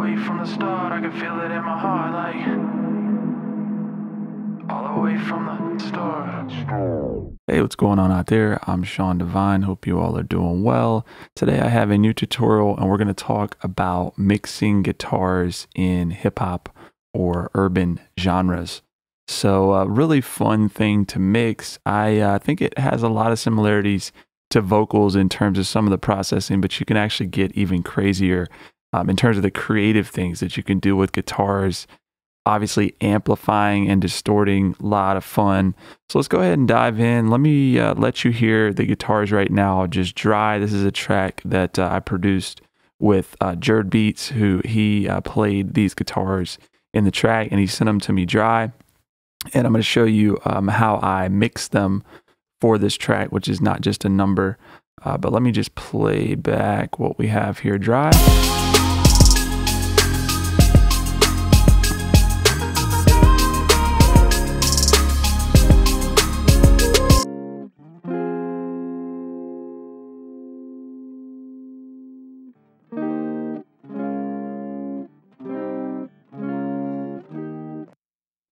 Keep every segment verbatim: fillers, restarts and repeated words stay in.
way from the start, I can feel it in my heart, like all the way from the start. Hey, what's going on out there? I'm Sean Divine. Hope you all are doing well. Today I have a new tutorial and we're going to talk about mixing guitars in hip-hop or urban genres. So a really fun thing to mix. I uh, think it has a lot of similarities to vocals in terms of some of the processing, but you can actually get even crazier um, in terms of the creative things that you can do with guitars. Obviously amplifying and distorting, a lot of fun. So let's go ahead and dive in. Let me uh, let you hear the guitars right now just dry. This is a track that uh, I produced with uh, Jurd Beats, who he uh, played these guitars in the track and he sent them to me dry. And I'm going to show you um, how I mix them for this track, which is not just a number. Uh, but let me just play back what we have here dry.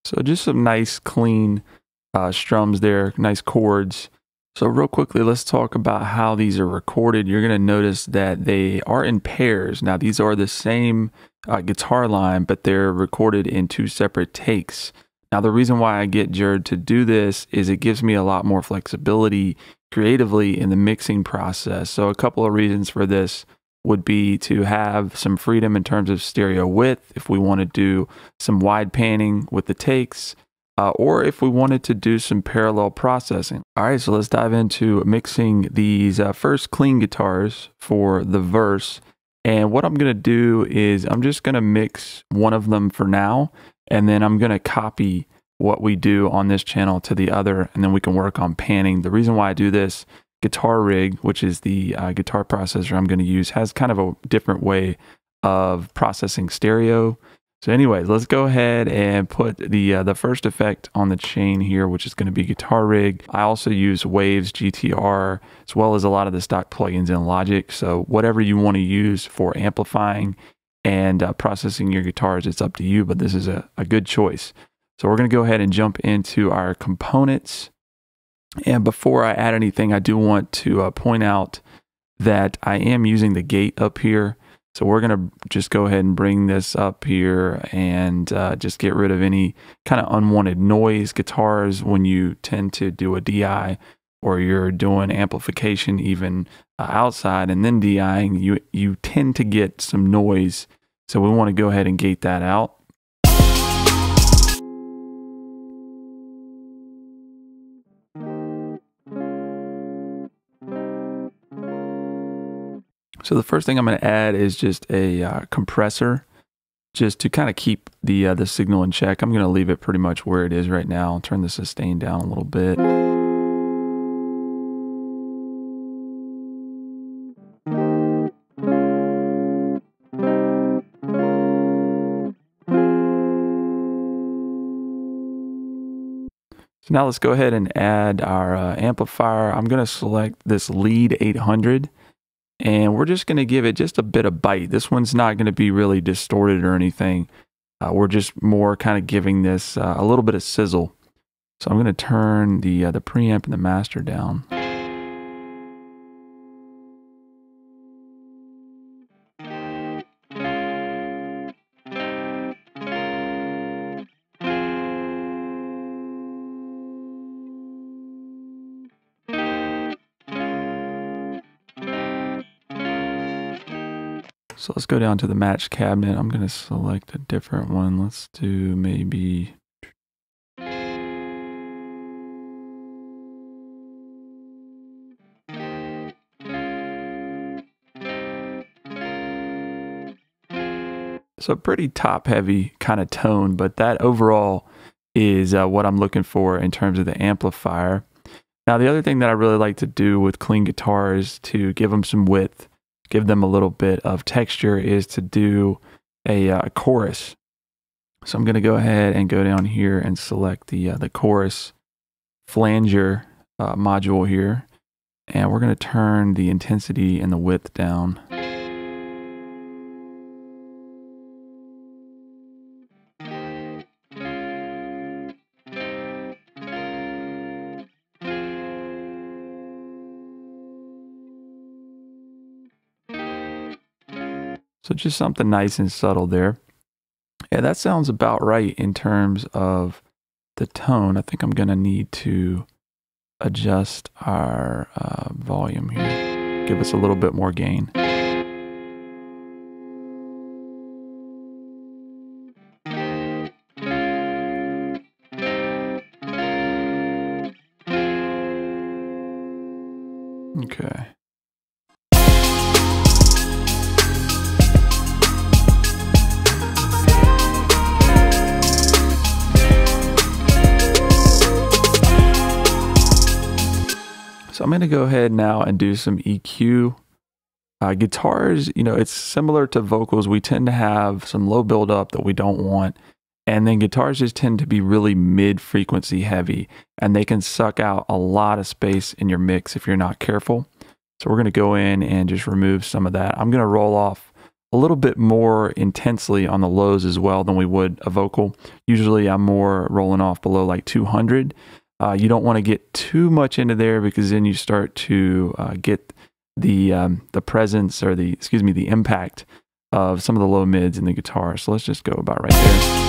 So just some nice clean uh, strums there, nice chords. So real quickly, let's talk about how these are recorded. You're going to notice that they are in pairs. Now these are the same uh, guitar line, but they're recorded in two separate takes. Now the reason why I get Jurd to do this is it gives me a lot more flexibility creatively in the mixing process. So a couple of reasons for this would be to have some freedom in terms of stereo width, if we want to do some wide panning with the takes, uh, or if we wanted to do some parallel processing. All right, so let's dive into mixing these uh, first clean guitars for the verse. And what I'm going to do is I'm just going to mix one of them for now, and then I'm going to copy what we do on this channel to the other, and then we can work on panning. The reason why I do this, Guitar Rig, which is the uh, guitar processor I'm going to use, has kind of a different way of processing stereo. So anyways, let's go ahead and put the uh, the first effect on the chain here, which is going to be Guitar Rig. I also use Waves G T R, as well as a lot of the stock plugins in Logic. So whatever you want to use for amplifying and uh, processing your guitars, it's up to you, but this is a, a good choice. So we're going to go ahead and jump into our components. And before I add anything, I do want to uh, point out that I am using the gate up here. So we're going to just go ahead and bring this up here and uh, just get rid of any kind of unwanted noise. Guitars, when you tend to do a D I or you're doing amplification even uh, outside and then DIing, you, you tend to get some noise. So we want to go ahead and gate that out. So the first thing I'm going to add is just a uh, compressor, just to kind of keep the, uh, the signal in check. I'm going to leave it pretty much where it is right now. I'll turn the sustain down a little bit. So now let's go ahead and add our uh, amplifier. I'm going to select this Lead eight hundred. And we're just going to give it just a bit of bite. This one's not going to be really distorted or anything. Uh, we're just more kind of giving this uh, a little bit of sizzle. So I'm going to turn the, uh, the preamp and the master down. So let's go down to the match cabinet. I'm going to select a different one. Let's do maybe... So pretty top heavy kind of tone, but that overall is uh, what I'm looking for in terms of the amplifier. Now the other thing that I really like to do with clean guitars to give them some width, give them a little bit of texture, is to do a, uh, a chorus. So I'm going to go ahead and go down here and select the, uh, the chorus flanger uh, module here. And we're going to turn the intensity and the width down. So just something nice and subtle there. Yeah, that sounds about right in terms of the tone. I think I'm going to need to adjust our uh, volume here. Give us a little bit more gain. Okay. So I'm going to go ahead now and do some E Q. Uh, guitars, you know, it's similar to vocals. We tend to have some low buildup that we don't want. And then guitars just tend to be really mid-frequency heavy. And they can suck out a lot of space in your mix if you're not careful. So we're going to go in and just remove some of that. I'm going to roll off a little bit more intensely on the lows as well than we would a vocal. Usually I'm more rolling off below like two hundred. Uh, you don't want to get too much into there because then you start to uh, get the um, the presence or the, excuse me, the impact of some of the low mids in the guitar. So let's just go about right there.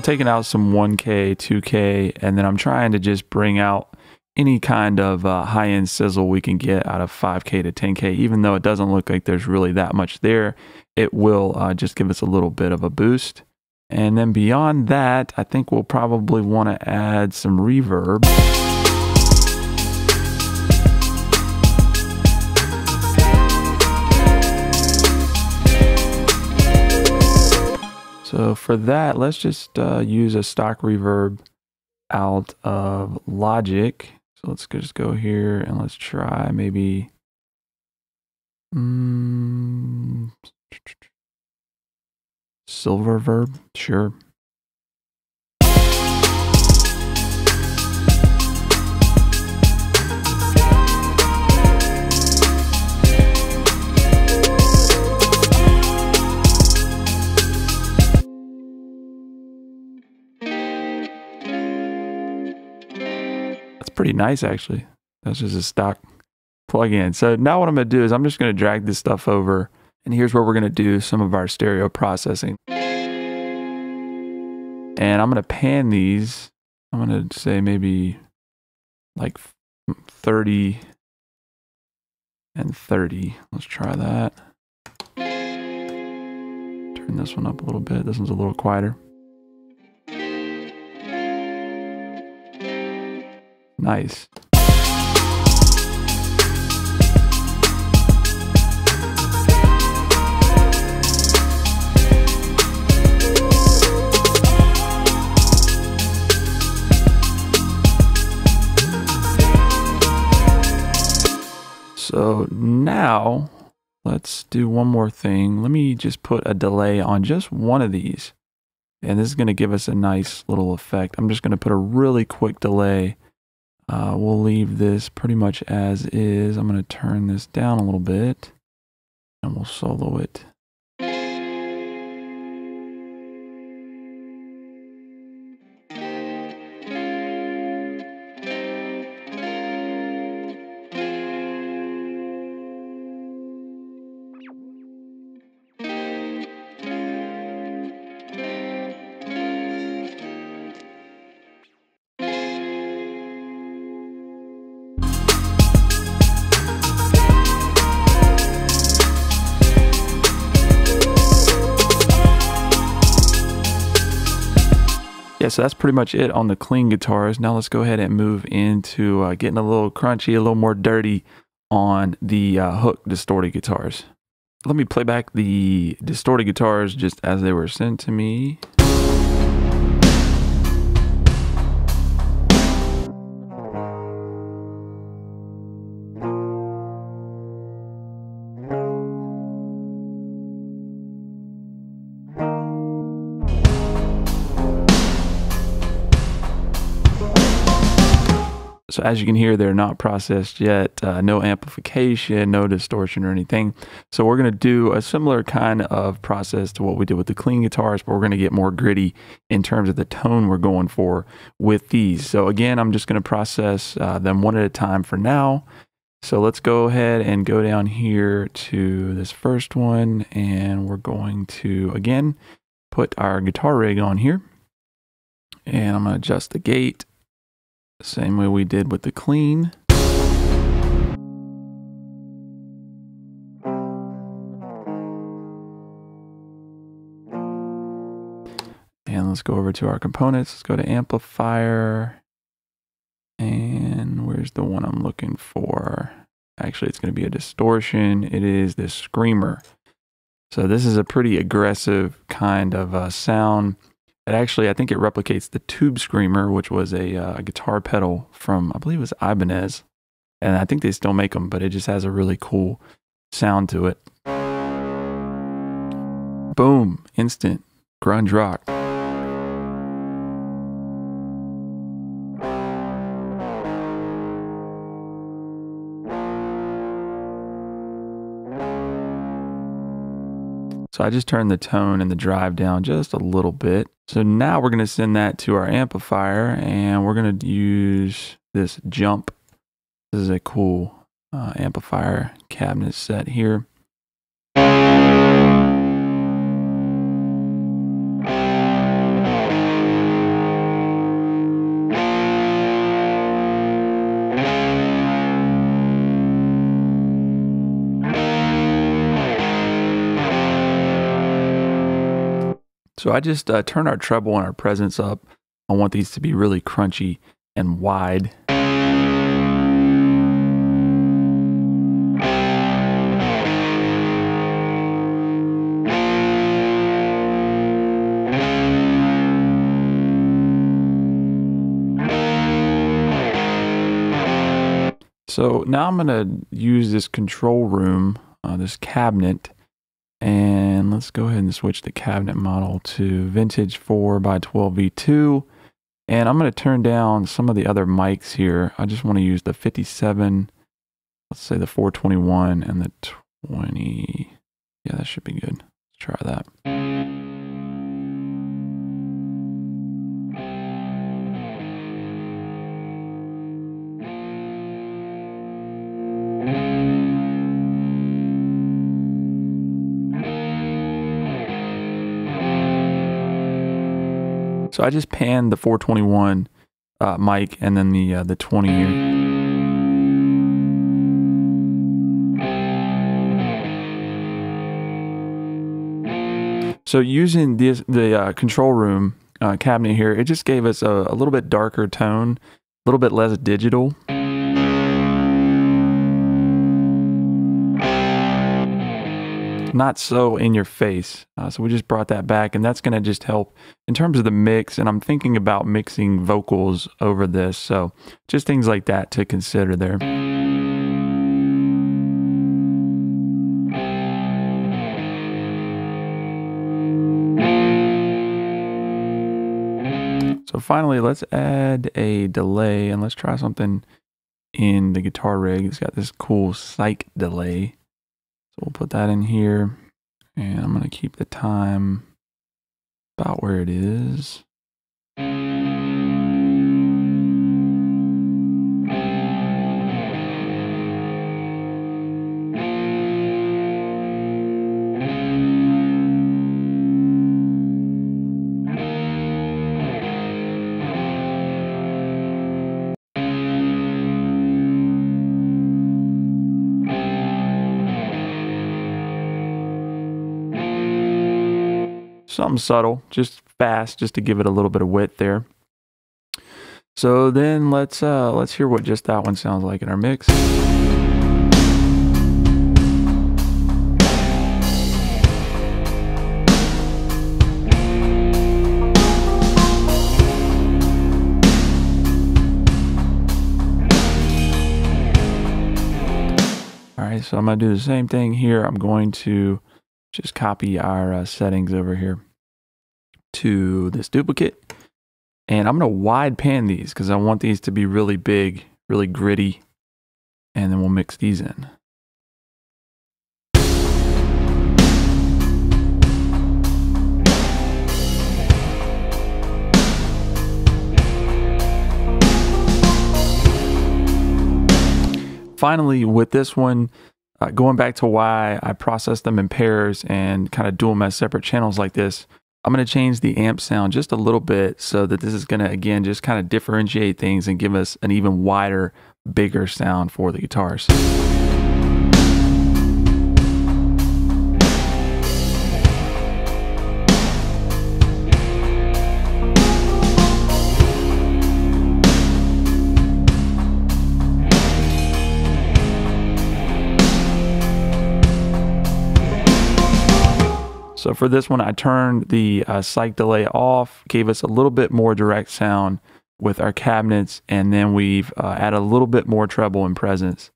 Taking out some one K, two K, and then I'm trying to just bring out any kind of uh, high-end sizzle we can get out of five K to ten K. Even though it doesn't look like there's really that much there, it will uh, just give us a little bit of a boost. And then beyond that, I think we'll probably want to add some reverb. So for that, let's just uh, use a stock reverb out of Logic. So let's just go here and let's try maybe um, SilverVerb, sure. Pretty nice actually. That's just a stock plug-in. So now what I'm going to do is I'm just going to drag this stuff over, and here's where we're going to do some of our stereo processing. And I'm going to pan these. I'm going to say maybe like thirty and thirty. Let's try that. Turn this one up a little bit. This one's a little quieter. Nice. So now let's do one more thing. Let me just put a delay on just one of these. And this is going to give us a nice little effect. I'm just going to put a really quick delay. Uh, we'll leave this pretty much as is. I'm going to turn this down a little bit, and we'll solo it. So that's pretty much it on the clean guitars. Now let's go ahead and move into uh, getting a little crunchy, a little more dirty on the uh, hook distorted guitars. Let me play back the distorted guitars just as they were sent to me. So as you can hear, they're not processed yet, uh, no amplification, no distortion or anything. So we're going to do a similar kind of process to what we did with the clean guitars, but we're going to get more gritty in terms of the tone we're going for with these. So again, I'm just going to process uh, them one at a time for now. So let's go ahead and go down here to this first one, and we're going to, again, put our guitar rig on here. And I'm going to adjust the gate, same way we did with the clean. And let's go over to our components. Let's go to amplifier. And where's the one I'm looking for? Actually, it's going to be a distortion. It is this Screamer. So this is a pretty aggressive kind of uh, sound. It actually, I think it replicates the Tube Screamer, which was a uh, guitar pedal from, I believe it was Ibanez. And I think they still make them, but it just has a really cool sound to it. Boom, instant grunge rock. So I just turned the tone and the drive down just a little bit. So now we're going to send that to our amplifier, and we're going to use this Jump. This is a cool uh, amplifier cabinet set here. So I just uh, turn our treble and our presence up. I want these to be really crunchy and wide. So now I'm going to use this control room, uh, this cabinet. And let's go ahead and switch the cabinet model to vintage four by twelve V two. And I'm going to turn down some of the other mics here. I just want to use the fifty-seven, let's say the four twenty-one and the twenty. Yeah, that should be good. Let's try that. So I just panned the four twenty-one uh, mic and then the uh, the twenty here. So using this, the uh, control room uh, cabinet here, it just gave us a, a little bit darker tone, a little bit less digital. Not so in your face. Uh, so we just brought that back, and that's going to just help in terms of the mix. And I'm thinking about mixing vocals over this. So just things like that to consider there. So finally, let's add a delay, and let's try something in the guitar rig. It's got this cool psych delay. We'll put that in here, and I'm going to keep the time about where it is. Something subtle, just fast, just to give it a little bit of width there. So then let's uh, let's hear what just that one sounds like in our mix. All right, so I'm gonna do the same thing here. I'm going to just copy our uh, settings over here to this duplicate, and I'm going to wide pan these because I want these to be really big, really gritty, and then we'll mix these in. Finally, with this one, uh, going back to why I process them in pairs and kind of do them as separate channels like this, I'm going to change the amp sound just a little bit so that this is going to, again, just kind of differentiate things and give us an even wider, bigger sound for the guitars. So for this one, I turned the uh, psych delay off, gave us a little bit more direct sound with our cabinets, and then we've uh, added a little bit more treble and presence.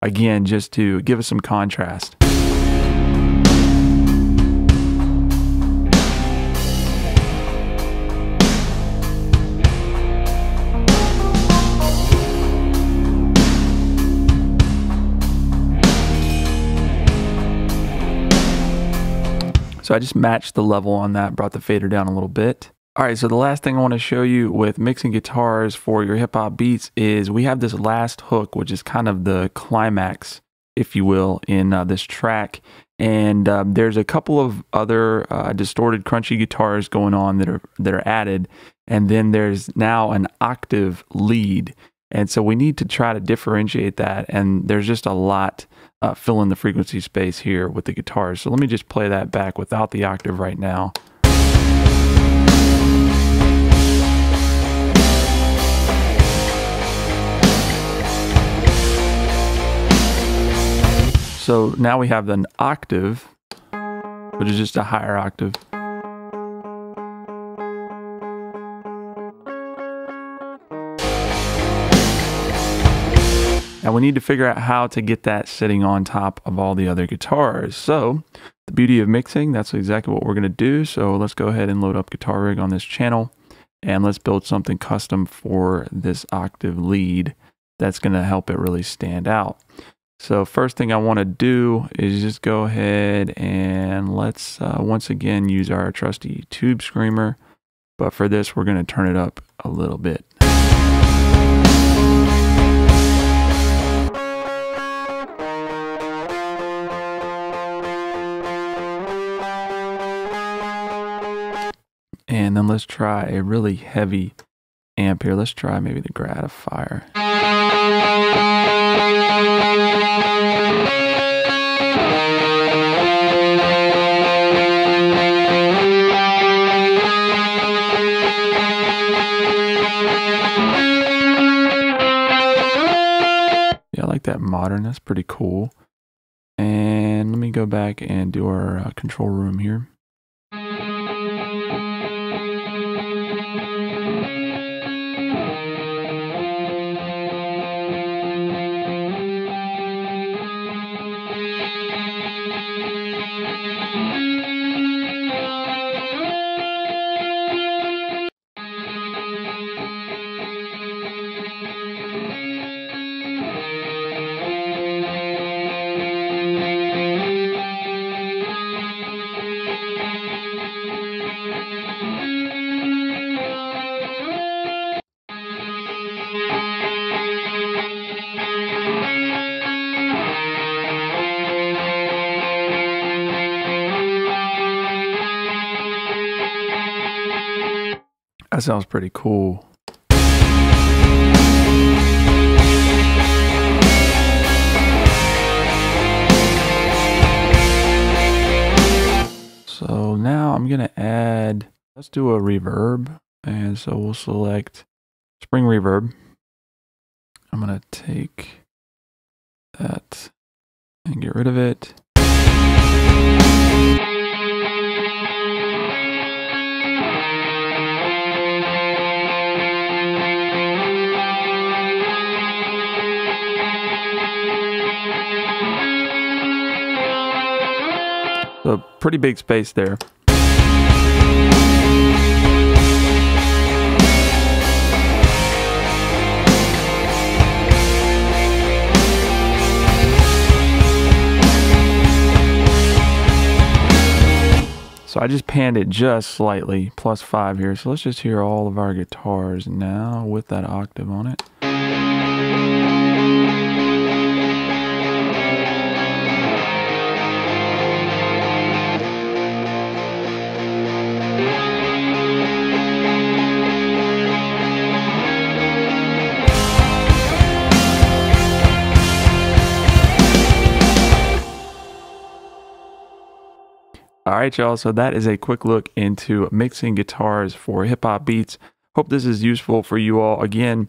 Again, just to give us some contrast. So I just matched the level on that, brought the fader down a little bit. All right, so the last thing I want to show you with mixing guitars for your hip hop beats is we have this last hook, which is kind of the climax, if you will, in uh, this track. And um, there's a couple of other uh, distorted, crunchy guitars going on that are that are added. And then there's now an octave lead. And so we need to try to differentiate that. And there's just a lot uh, filling the frequency space here with the guitars. So let me just play that back without the octave right now. So now we have an octave, which is just a higher octave. And we need to figure out how to get that sitting on top of all the other guitars. So the beauty of mixing, that's exactly what we're going to do. So let's go ahead and load up Guitar Rig on this channel, and let's build something custom for this octave lead that's going to help it really stand out. So first thing I want to do is just go ahead and let's uh, once again use our trusty Tube Screamer. But for this, we're going to turn it up a little bit. And then let's try a really heavy amp here. Let's try maybe the Gratifier. Yeah, I like that modern. That's pretty cool. And let me go back and do our uh, control room here. That sounds pretty cool. So now I'm going to add, let's do a reverb. And so we'll select spring reverb. I'm going to take that and get rid of it. So pretty big space there. So I just panned it just slightly, plus five here. So let's just hear all of our guitars now with that octave on it. All right, y'all, so that is a quick look into mixing guitars for hip-hop beats. Hope this is useful for you all. Again,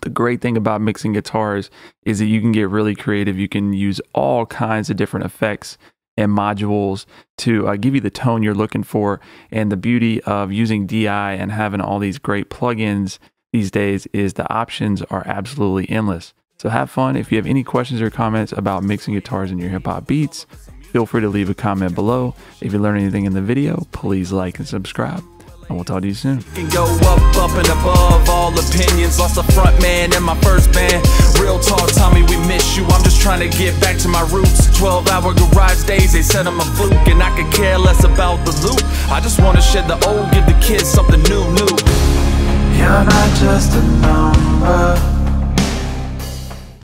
the great thing about mixing guitars is that you can get really creative. You can use all kinds of different effects and modules to uh, give you the tone you're looking for. And the beauty of using D I and having all these great plugins these days is the options are absolutely endless. So have fun. If you have any questions or comments about mixing guitars in your hip-hop beats, feel free to leave a comment below. If you learned anything in the video, please like and subscribe, and we'll talk to you soon. Can go up, up and above all opinions. Lost the front man in my first band. Real talk, Tommy, we miss you. I'm just trying to get back to my roots. twelve hour garage days, they said I'm a fluke, and I could care less about the loot. I just want to shed the old, give the kids something new, new. You're not just a number.